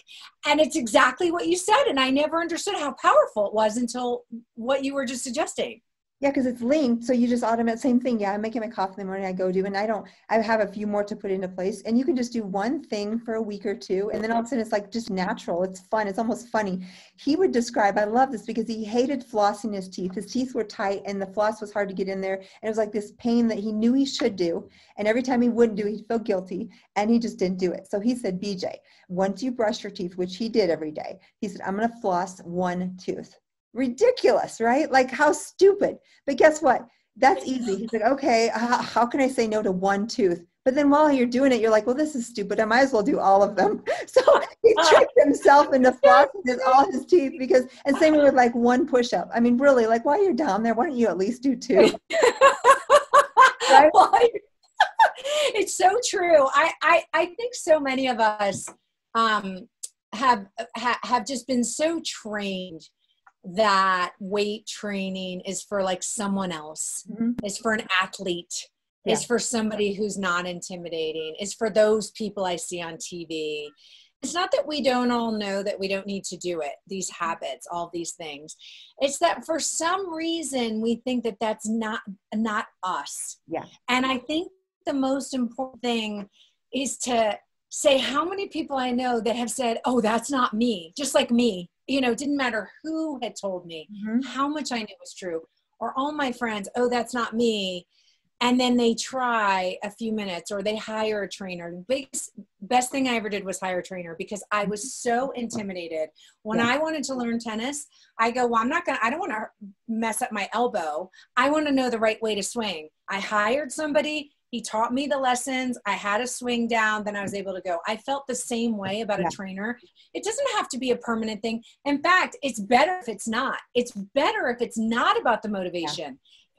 And it's exactly what you said. And I never understood how powerful it was until what you were just suggesting. Yeah, because it's linked. So you just automate, same thing. Yeah, I'm making my coffee in the morning, I go do, and I don't, I have a few more to put into place. And you can just do one thing for a week or two. And then all of a sudden it's like just natural. It's fun. It's almost funny. He would describe, I love this, because he hated flossing his teeth. His teeth were tight and the floss was hard to get in there. And it was like this pain that he knew he should do. And every time he wouldn't do it, he'd feel guilty. And he just didn't do it. So he said, B J, once you brush your teeth, which he did every day, he said, I'm going to floss one tooth. ridiculous, right? Like, how stupid. But guess what? That's easy. He's like, okay, how can I say no to one tooth? But then while you're doing it, you're like, well, this is stupid. I might as well do all of them. So he tricked himself into flossing all his teeth because, and same with like one push-up. I mean, really, like while you're down there, why don't you at least do two? Right? Well, I, it's so true. I, I, I think so many of us um, have, ha, have just been so trained that weight training is for like someone else, mm-hmm. It's for an athlete, yeah. It's for somebody who's not intimidating, it's for those people I see on T V. It's not that we don't all know that we don't need to do it, these habits, all these things. It's that for some reason we think that that's not, not us. Yeah. And I think the most important thing is to say how many people I know that have said, oh, that's not me, just like me. You know, it didn't matter who had told me, mm-hmm. how much I knew was true, or all my friends, oh, that's not me. And then they try a few minutes or they hire a trainer. The biggest, best thing I ever did was hire a trainer because I was so intimidated. When yeah. I wanted to learn tennis, I go, well, I'm not going to, I don't want to mess up my elbow. I want to know the right way to swing. I hired somebody. He taught me the lessons. I had a swing down, then I was able to go. I felt the same way about yeah. a trainer. It doesn't have to be a permanent thing. In fact, it's better if it's not. It's better if it's not about the motivation. Yeah.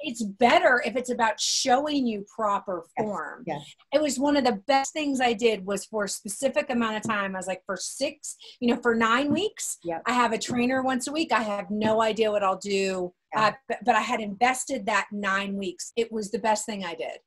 It's better if it's about showing you proper form. Yes. Yes. It was one of the best things I did was for a specific amount of time. I was like for six, you know, for nine weeks, yep. I have a trainer once a week. I have no idea what I'll do, yeah. uh, but, but I had invested that nine weeks. It was the best thing I did.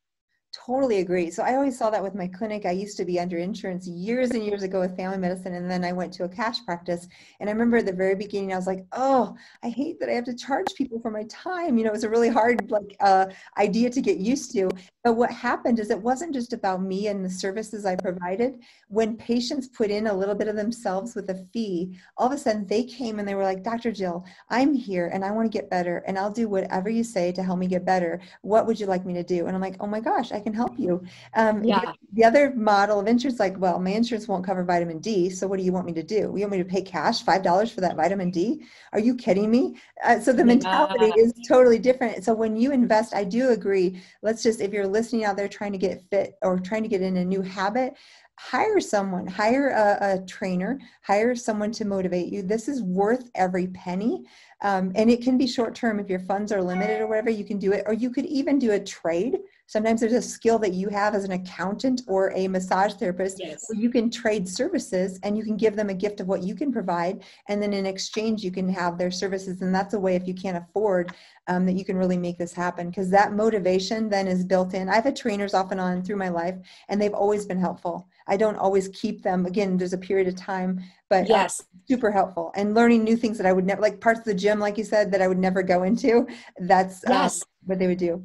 Totally agree. So I always saw that with my clinic. I used to be under insurance years and years ago with family medicine. And then I went to a cash practice. And I remember at the very beginning, I was like, oh, I hate that I have to charge people for my time. You know, it was a really hard like uh, idea to get used to. But what happened is it wasn't just about me and the services I provided. When patients put in a little bit of themselves with a fee, all of a sudden they came and they were like, Doctor Jill, I'm here and I want to get better. And I'll do whatever you say to help me get better. What would you like me to do? And I'm like, oh my gosh, I can help you. Um, yeah. The other model of insurance, like, well, my insurance won't cover vitamin D. So what do you want me to do? You want me to pay cash, five dollars for that vitamin D? Are you kidding me? Uh, so the mentality yeah. is totally different. So when you invest, I do agree. Let's just, if you're listening out there trying to get fit or trying to get in a new habit, hire someone, hire a, a trainer, hire someone to motivate you. This is worth every penny. Um, and it can be short-term if your funds are limited or whatever, you can do it. Or you could even do a trade. Sometimes there's a skill that you have as an accountant or a massage therapist. Yes. Where you can trade services and you can give them a gift of what you can provide. And then in exchange, you can have their services. And that's a way, if you can't afford, um, that you can really make this happen, because that motivation then is built in. I've had trainers off and on through my life, and they've always been helpful. I don't always keep them. Again, there's a period of time, but yes, uh, super helpful, and learning new things that I would never, like parts of the gym, like you said, that I would never go into. That's yes. uh, what they would do.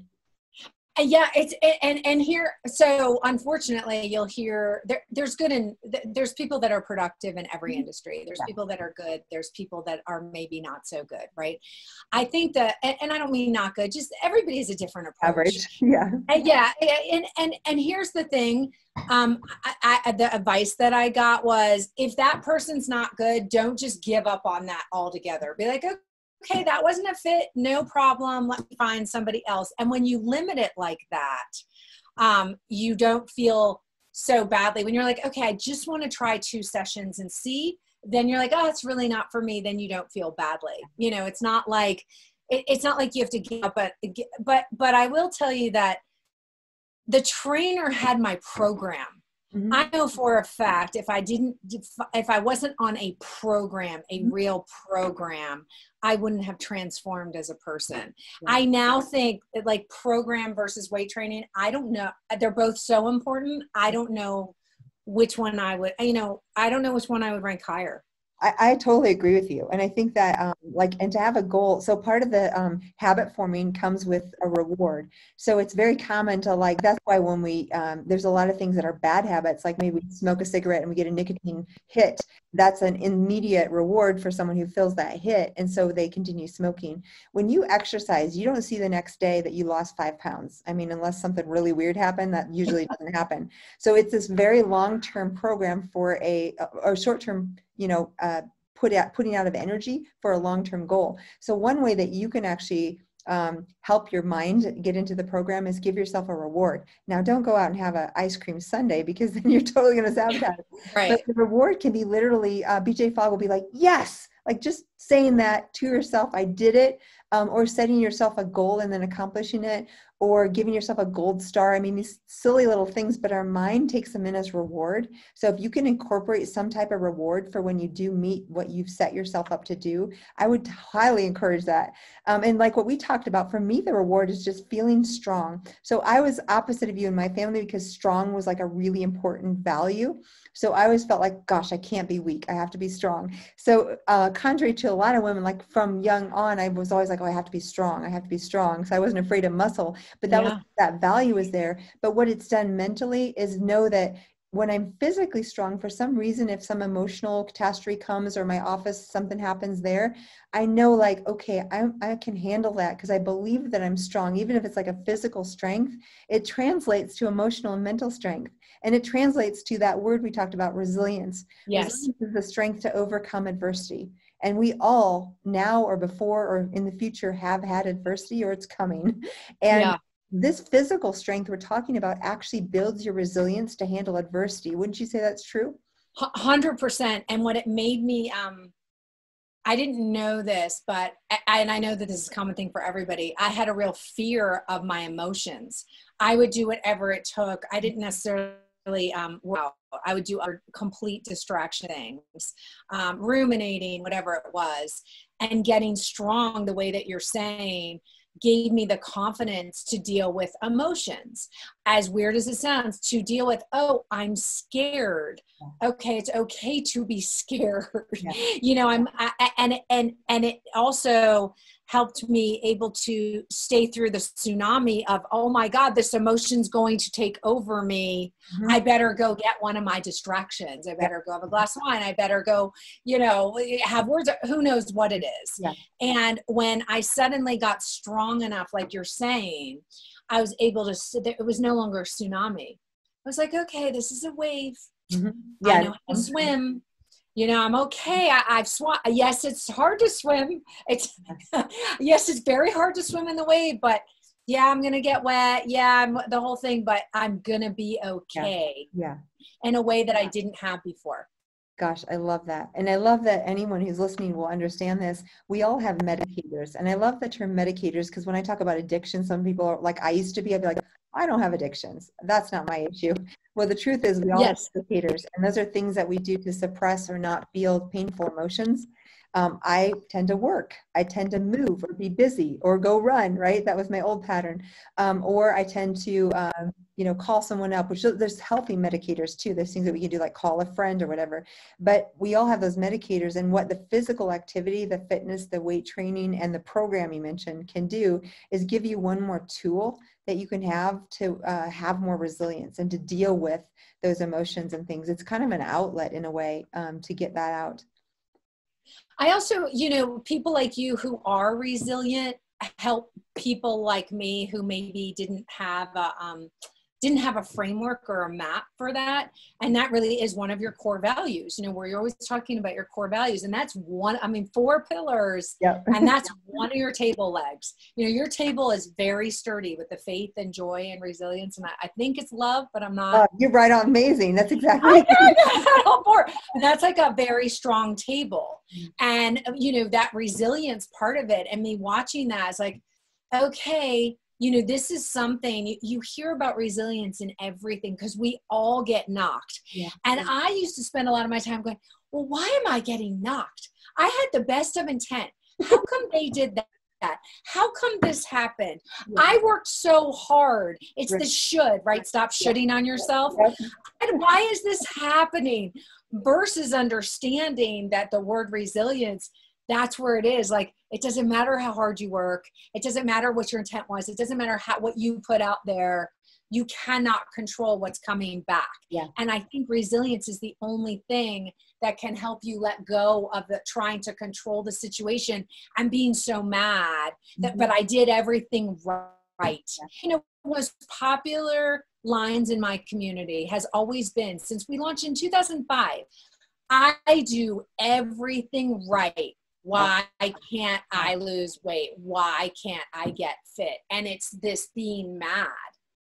Yeah. It's, and, and here, so unfortunately you'll hear there, there's good and there's people that are productive in every industry. There's yeah. people that are good. There's people that are maybe not so good. Right. I think that, and, and I don't mean not good, just everybody has a different approach. Average. Yeah. And yeah. And, and, and here's the thing. Um, I, I, the advice that I got was, if that person's not good, don't just give up on that altogether. Be like, okay, okay, that wasn't a fit, no problem, let me find somebody else. And when you limit it like that, um, you don't feel so badly. When you're like, okay, I just want to try two sessions and see, then you're like, oh, it's really not for me, then you don't feel badly. You know, it's not like, it, it's not like you have to give up, but, but, but I will tell you that the trainer had my program. Mm-hmm. I know for a fact, if I didn't, if I wasn't on a program, a mm-hmm. real program, I wouldn't have transformed as a person. Yeah. I now think that like program versus weight training, I don't know. They're both so important. I don't know which one I would, you know, I don't know which one I would rank higher. I, I totally agree with you. And I think that um, like, and to have a goal. So part of the um, habit forming comes with a reward. So it's very common to like, that's why when we, um, there's a lot of things that are bad habits, like maybe we smoke a cigarette and we get a nicotine hit. That's an immediate reward for someone who feels that hit. And so they continue smoking. When you exercise, you don't see the next day that you lost five pounds. I mean, unless something really weird happened, that usually doesn't happen. So it's this very long-term program for a, or short-term, you know, uh, put out, putting out of energy for a long-term goal. So one way that you can actually um, help your mind get into the program is give yourself a reward. Now, don't go out and have an ice cream sundae, because then you're totally going to sabotage it. Right. But the reward can be literally, uh, B J Fogg will be like, yes, like just saying that to yourself, I did it, um, or setting yourself a goal and then accomplishing it, or giving yourself a gold star. I mean, these silly little things, but our mind takes them in as reward. So if you can incorporate some type of reward for when you do meet what you've set yourself up to do, I would highly encourage that. Um, and like what we talked about, for me, the reward is just feeling strong. So I was opposite of you in my family, because strong was like a really important value. So I always felt like, gosh, I can't be weak. I have to be strong. So uh, contrary to a lot of women, like from young on, I was always like, oh, I have to be strong. I have to be strong. So I wasn't afraid of muscle. But that, yeah. was, that value is there. But what it's done mentally is know that when I'm physically strong, for some reason, if some emotional catastrophe comes or my office, something happens there, I know like, okay, I, I can handle that because I believe that I'm strong. Even if it's like a physical strength, it translates to emotional and mental strength. And it translates to that word we talked about, resilience. Yes. Resilience is the strength to overcome adversity. And we all now or before or in the future have had adversity, or it's coming. And yeah. this physical strength we're talking about actually builds your resilience to handle adversity. Wouldn't you say that's true? one hundred percent. And what it made me, um, I didn't know this, but I, and I know that this is a common thing for everybody. I had a real fear of my emotions. I would do whatever it took. I didn't necessarily Um, wow, I would do other complete distraction things, um, ruminating, whatever it was, and getting strong the way that you're saying gave me the confidence to deal with emotions. As weird as it sounds, to deal with, oh, I'm scared. Okay, it's okay to be scared. Yeah. You know, I'm I, and and and it also helped me able to stay through the tsunami of, oh my God, this emotion's going to take over me. Mm-hmm. I better go get one of my distractions. I better go have a glass of wine. I better go, you know, have words, who knows what it is. Yeah. And when I suddenly got strong enough, like you're saying, I was able to sit there. It was no longer a tsunami. I was like, okay, this is a wave. Mm-hmm. Yeah. I know how to swim. You know, I'm okay. I, I've swum. Yes, it's hard to swim. It's yes, it's very hard to swim in the wave, but yeah, I'm going to get wet. Yeah, I'm, the whole thing, but I'm going to be okay. Yeah. yeah. In a way that yeah. I didn't have before. Gosh, I love that. And I love that anyone who's listening will understand this. We all have medicators. And I love the term medicators, because when I talk about addiction, some people are like, I used to be, I'd be like, I don't have addictions. That's not my issue. Well, the truth is we all yes. have medicators, and those are things that we do to suppress or not feel painful emotions. Um, I tend to work. I tend to move or be busy or go run, right? That was my old pattern. Um, or I tend to, um, you know, call someone up, which there's healthy medicators too. There's things that we can do like call a friend or whatever, but we all have those medicators. And what the physical activity, the fitness, the weight training, and the program you mentioned can do is give you one more tool that you can have to uh, have more resilience and to deal with those emotions and things. It's kind of an outlet in a way um, to get that out. I also, you know, people like you who are resilient help people like me who maybe didn't have a, um, didn't have a framework or a map for that. And that really is one of your core values, you know, where you're always talking about your core values. And that's one, I mean, four pillars, yep. and that's one of your table legs. You know, your table is very sturdy with the faith and joy and resilience. And I, I think it's love, but I'm not. Uh, you're right on. Amazing. That's exactly. That's like a very strong table. And, you know, that resilience part of it and me watching that is like, okay, you know, this is something you hear about resilience in everything because we all get knocked. Yeah. And I used to spend a lot of my time going, well, why am I getting knocked? I had the best of intent. How come they did that? That. How come this happened? Yeah. I worked so hard. It's the should, right? Stop shoulding on yourself. Yeah. And why is this happening? Versus understanding that the word resilience, that's where it is. Like, it doesn't matter how hard you work. It doesn't matter what your intent was. It doesn't matter how, what you put out there. You cannot control what's coming back. Yeah. And I think resilience is the only thing that can help you let go of the trying to control the situation. I'm being so mad, that, mm-hmm. but I did everything right. Yeah. You know, most popular lines in my community has always been, since we launched in two thousand five, I do everything right. Why can't I lose weight? Why can't I get fit? And it's this being mad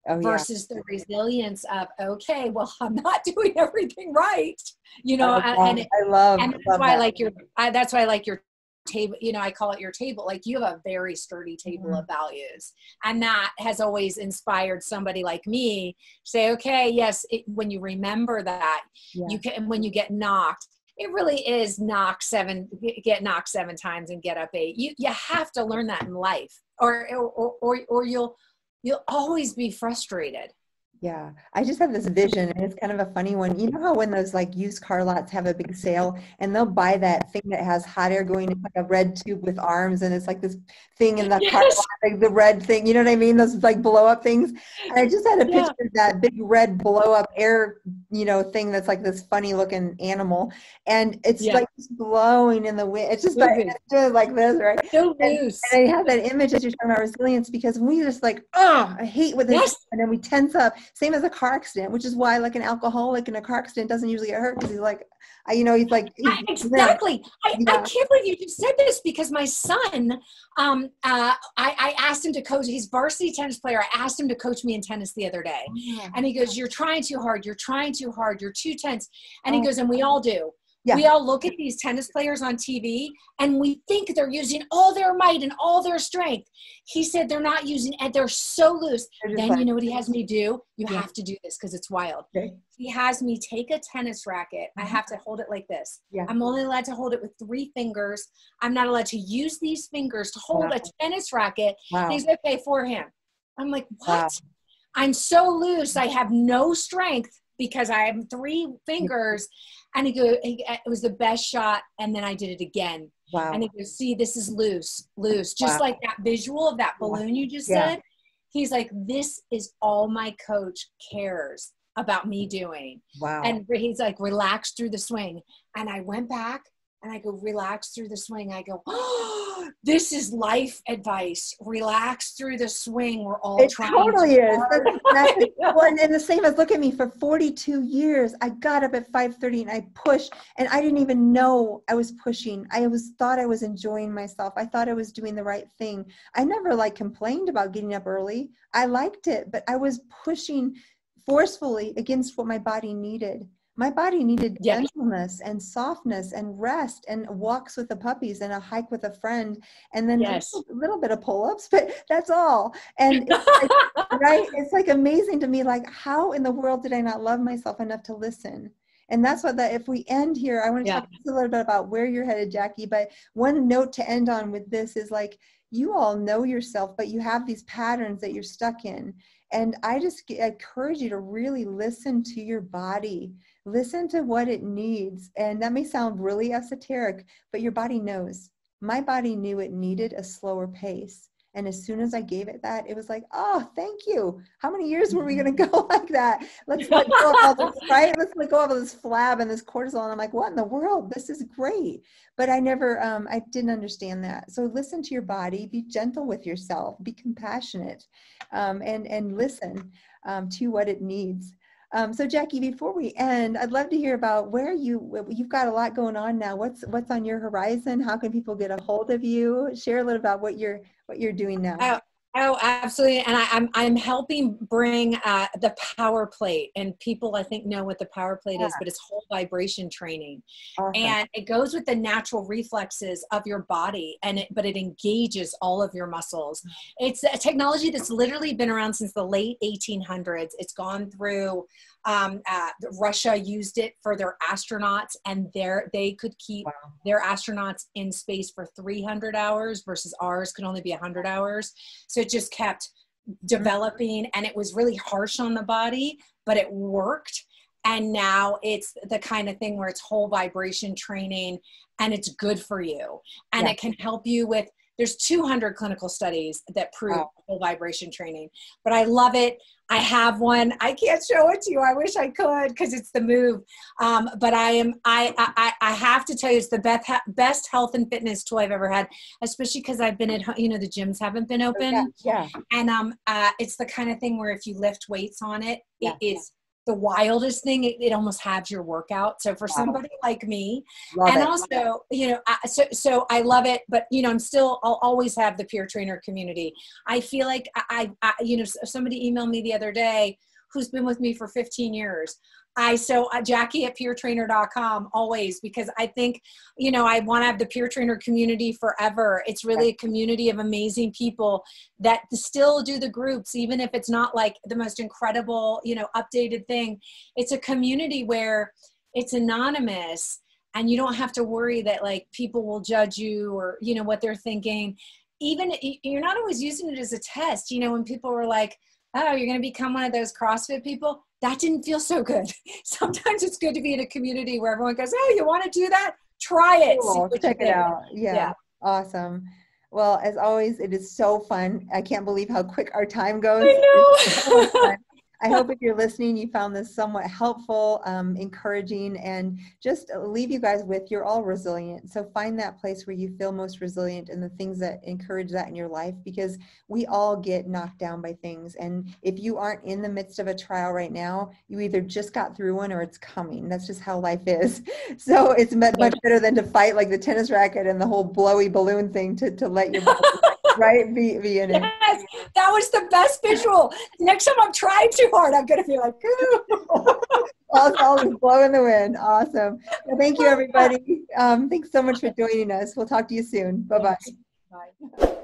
oh, versus yeah. the resilience of, okay, well, I'm not doing everything right. You know, I love, and, it, I love, and that's love why that. I like your, I, that's why I like your table, you know, I call it your table. Like you have a very sturdy table mm-hmm. of values. And that has always inspired somebody like me to say, okay, yes. It, when you remember that yeah. you can, when you get knocked, it really is knock seven, get knocked seven times and get up eight. You you have to learn that in life, or or or, or you'll you'll always be frustrated. Yeah, I just have this vision, and it's kind of a funny one. You know how when those like used car lots have a big sale, and they'll buy that thing that has hot air going in like a red tube with arms, and it's like this thing in the yes. car lot, like the red thing. You know what I mean? Those like blow up things. And I just had a yeah. picture of that big red blow up air, you know, thing that's like this funny looking animal, and it's yeah. like just blowing in the wind. It's just like, it's just like this, right? So and, loose. And I have that image as you're talking about resilience, because we just like, oh, I hate what this, yes. and then we tense up. Same as a car accident, which is why like an alcoholic in a car accident doesn't usually get hurt, because he's like, I, you know, he's like. He's, exactly. I, yeah. I can't believe you just said this, because my son, um, uh, I, I asked him to coach, he's varsity tennis player. I asked him to coach me in tennis the other day. Yeah. And he goes, you're trying too hard. You're trying too hard. You're too tense. And he goes, and we all do. Yeah. We all look at these tennis players on T V and we think they're using all their might and all their strength. He said they're not using, and they're so loose. They're then like, you know what he has me do? You yeah. have to do this because it's wild. Okay. He has me take a tennis racket. Mm-hmm. I have to hold it like this. Yeah. I'm only allowed to hold it with three fingers. I'm not allowed to use these fingers to hold wow. a tennis racket. Wow. He's okay for him. I'm like, what? Wow. I'm so loose. I have no strength because I have three fingers. And he goes, it was the best shot. And then I did it again. Wow. And he goes, see, this is loose, loose. Just wow. like that visual of that balloon you just yeah. said. He's like, this is all my coach cares about me doing. Wow. And he's like, relax through the swing. And I went back and I go, relax through the swing. I go, oh, this is life advice. Relax through the swing. We're all it trying totally to. It totally is. That's exactly. Well, and the same as, look at me, for forty-two years, I got up at five thirty and I pushed, and I didn't even know I was pushing. I was thought I was enjoying myself. I thought I was doing the right thing. I never like complained about getting up early. I liked it, but I was pushing forcefully against what my body needed. My body needed gentleness yes. and softness and rest and walks with the puppies and a hike with a friend and then yes. a little, little bit of pull-ups, but that's all. And it's like, right, it's like amazing to me, like how in the world did I not love myself enough to listen? And that's what that, if we end here, I want to yeah. talk a little bit about where you're headed, Jackie, but one note to end on with this is like, you all know yourself, but you have these patterns that you're stuck in. And I just encourage you to really listen to your body, listen to what it needs. And that may sound really esoteric, but your body knows. My body knew it needed a slower pace. And as soon as I gave it that, it was like, oh, thank you. How many years were we going to go like that? Let's let go of all this, right? Let's let go of all this flab and this cortisol. And I'm like, what in the world? This is great. But I never, um, I didn't understand that. So listen to your body, be gentle with yourself, be compassionate, um, and, and listen um, to what it needs. Um, so Jackie, before we end, I'd love to hear about where you, you've got a lot going on now. What's, what's on your horizon? How can people get a hold of you? Share a little about what you're, what you're doing now. Oh, oh absolutely. And I, I'm, I'm helping bring uh, the Power Plate, and people I think know what the Power Plate yeah. is, but it's whole vibration training. Awesome. And it goes with the natural reflexes of your body, and it, but it engages all of your muscles. It's a technology that's literally been around since the late eighteen hundreds. It's gone through Um, uh, Russia used it for their astronauts, and their, they could keep wow. their astronauts in space for three hundred hours versus ours could only be one hundred hours. So it just kept developing, and it was really harsh on the body, but it worked. And now it's the kind of thing where it's whole vibration training, and it's good for you. And yeah. it can help you with, there's two hundred clinical studies that prove wow. whole vibration training, but I love it. I have one. I can't show it to you. I wish I could because it's the move. Um, but I am. I, I I have to tell you, it's the best best health and fitness tool I've ever had. Especially because I've been at home. You know, the gyms haven't been open. Yeah. yeah. And um, uh, it's the kind of thing where if you lift weights on it, it yeah. is the wildest thing, it, it almost halves your workout. So for somebody like me, love and it. also, you know, I, so, so I love it, but you know, I'm still, I'll always have the peer trainer community. I feel like I, I you know, somebody emailed me the other day who's been with me for fifteen years. I, so uh, Jackie at peer trainer dot com always, because I think, you know, I want to have the peer trainer community forever. It's really a community of amazing people that still do the groups, even if it's not like the most incredible, you know, updated thing. It's a community where it's anonymous and you don't have to worry that like people will judge you or, you know, what they're thinking. Even you're not always using it as a test, you know, when people were like, oh, you're going to become one of those CrossFit people. That didn't feel so good. Sometimes it's good to be in a community where everyone goes, oh, you want to do that? Try it. Cool. Check it out. Yeah. yeah. Awesome. Well, as always, it is so fun. I can't believe how quick our time goes. I know. So I hope if you're listening, you found this somewhat helpful, um, encouraging, and just leave you guys with, you're all resilient. So find that place where you feel most resilient and the things that encourage that in your life, because we all get knocked down by things. And if you aren't in the midst of a trial right now, you either just got through one or it's coming. That's just how life is. So it's much better than to fight like the tennis racket and the whole blowy balloon thing to, to let your body right be, be in it. Yes, that was the best visual. Next time I'm trying too hard, I'm gonna be like, ooh. Always blowing the wind. Awesome. Well, thank you, everybody. Um, thanks so much for joining us. We'll talk to you soon. Bye-bye. Bye.